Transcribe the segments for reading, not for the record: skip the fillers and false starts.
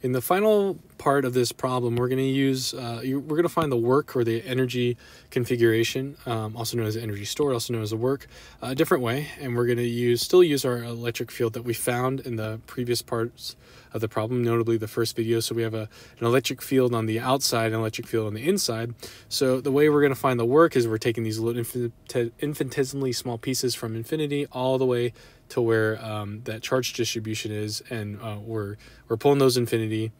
In the final part of this problem, we're going to use, we're going to find the work or the energy configuration, also known as energy stored, also known as the work, a different way. And we're going to still use our electric field that we found in the previous parts of the problem, notably the first video. So we have an electric field on the outside, an electric field on the inside. So the way we're going to find the work is we're taking these little infinitesimally small pieces from infinity all the way to where that charge distribution is, and we're pulling those infinity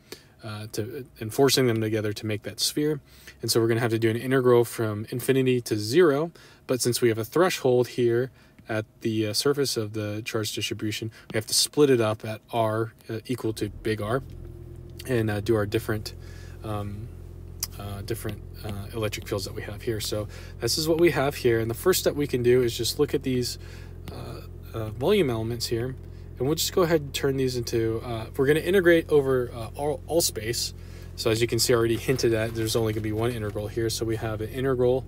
and forcing them together to make that sphere. And so we're gonna have to do an integral from infinity to zero, but since we have a threshold here at the surface of the charge distribution, we have to split it up at r equal to big R and do our different electric fields that we have here. So this is what we have here, and the first step we can do is just look at these volume elements here, and we'll just go ahead and turn these into we're going to integrate over all space. So as you can see, I already hinted at there's only going to be one integral here, so we have an integral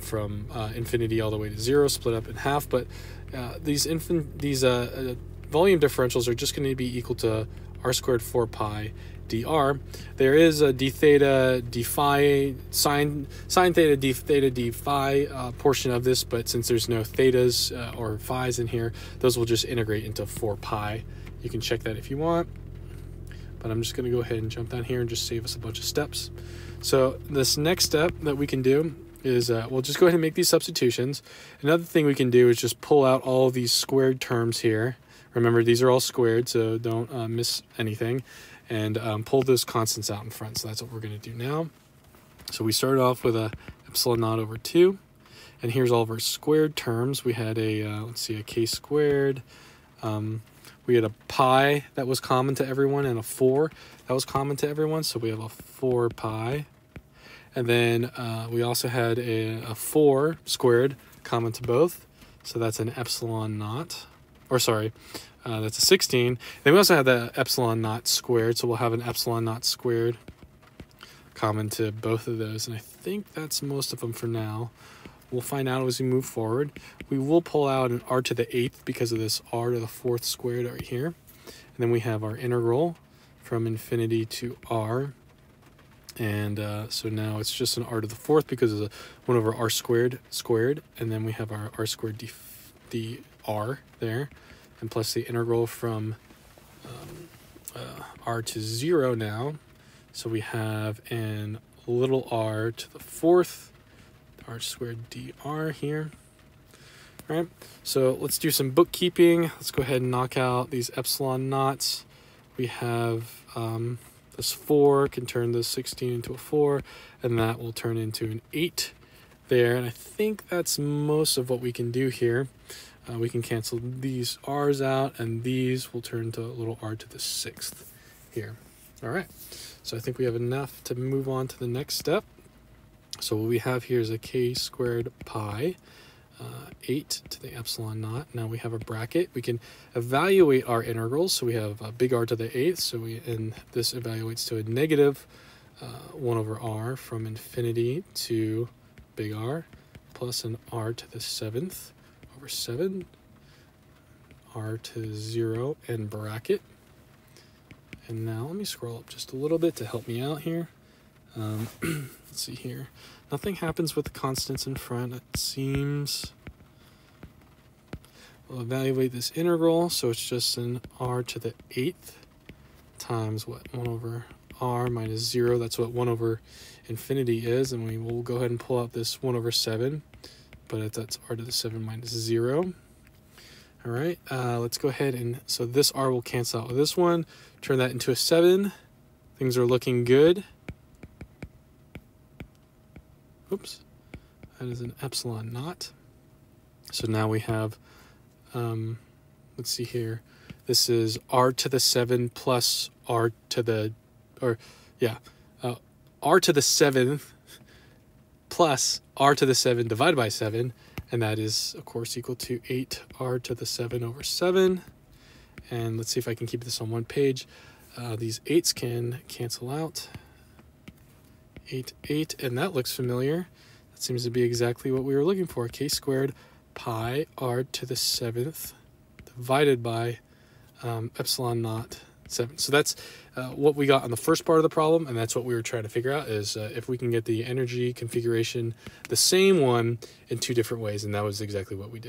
from infinity all the way to zero, split up in half. But these volume differentials are just going to be equal to r squared 4 pi dr. There is a d theta, d phi, sine theta, d phi portion of this, but since there's no thetas or phi's in here, those will just integrate into 4 pi. You can check that if you want, but I'm just going to go ahead and jump down here and just save us a bunch of steps. So this next step that we can do is we'll just go ahead and make these substitutions. Another thing we can do is just pull out all these squared terms here. Remember, these are all squared, so don't miss anything. And pull those constants out in front. So that's what we're going to do now. So we started off with a epsilon naught over 2. And here's all of our squared terms. We had a, let's see, a k squared. We had a pi that was common to everyone and a 4 that was common to everyone. So we have a 4 pi. And then we also had a 4 squared common to both. So that's an epsilon naught. Or sorry, that's a 16. Then we also have the epsilon naught squared, so we'll have an epsilon naught squared common to both of those. And I think that's most of them for now. We'll find out as we move forward. We will pull out an r to the 8th because of this r to the 4th squared right here. And then we have our integral from infinity to r. And so now it's just an r to the 4th because of the 1 over r squared. And then we have our r squared d r there, and plus the integral from r to 0 now. So we have an little r to the 4th, r squared dr here. All right, so let's do some bookkeeping. Let's go ahead and knock out these epsilon naughts. We have this 4 can turn this 16 into a 4, and that will turn into an 8 there. And I think that's most of what we can do here. We can cancel these r's out, and these will turn to a little r to the 6th here. All right, so I think we have enough to move on to the next step. So what we have here is a k squared pi, 8 to the epsilon naught. Now we have a bracket. We can evaluate our integrals. So we have a big r to the 8th, and this evaluates to a negative 1 over r from infinity to big R, plus an r to the 7th. Over 7, r to 0, and bracket. And now let me scroll up just a little bit to help me out here. Let's see here. Nothing happens with the constants in front, it seems. We'll evaluate this integral, so it's just an r to the 8th times what? 1 over r minus 0. That's what 1 over infinity is, and we will go ahead and pull out this 1 over 7. But that's r to the 7 minus 0. All right, let's go ahead and, so this r will cancel out with this one, turn that into a 7. Things are looking good. Oops, that is an epsilon naught. So now we have, let's see here, this is r to the 7 plus r to the, r to the 7th plus r to the 7 divided by 7, and that is, of course, equal to 8r to the 7 over 7. And let's see if I can keep this on one page. These 8s can cancel out. 8, 8, and that looks familiar. That seems to be exactly what we were looking for. K squared pi r to the 7th divided by epsilon naught 7. So that's what we got on the first part of the problem, and that's what we were trying to figure out, is if we can get the energy configuration, the same one, in two different ways, and that was exactly what we did.